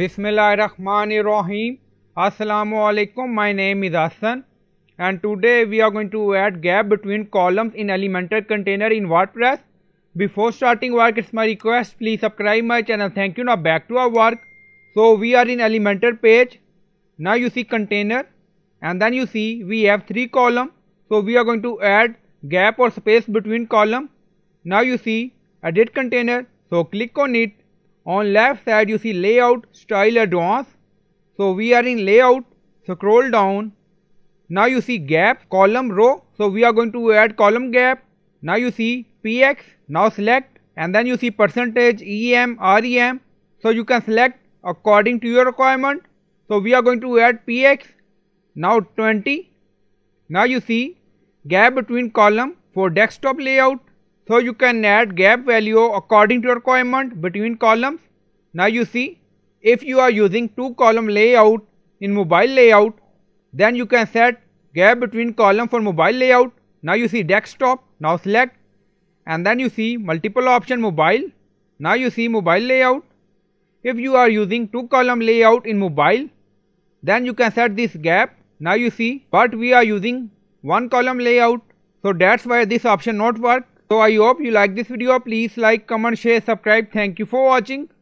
Bismillahir Rahmanir Raheem. Assalamu Alaikum. My name is Hassan, and today we are going to add gap between columns in Elementor container in WordPress. Before starting work, it's my request, please subscribe my channel. Thank you. Now back to our work. So we are in Elementor page. Now you see container, and then you see we have three columns. So we are going to add gap or space between columns. Now you see edit container. So click on it. On left side you see layout, style, advanced. So we are in layout. Scroll down. Now you see gap, column, row. So we are going to add column gap. Now you see px. Now select, and then you see percentage, em, rem. So you can select according to your requirement. So we are going to add px. Now 20. Now you see gap between column for desktop layout. So you can add gap value according to your requirement between columns. Now you see, if you are using two column layout in mobile layout, then you can set gap between column for mobile layout. Now you see desktop, now select, and then you see multiple option mobile. Now you see mobile layout. If you are using two column layout in mobile, then you can set this gap. Now you see, but we are using one column layout, so that's why this option not work. So I hope you like this video. Please like, comment, share, subscribe. Thank you for watching.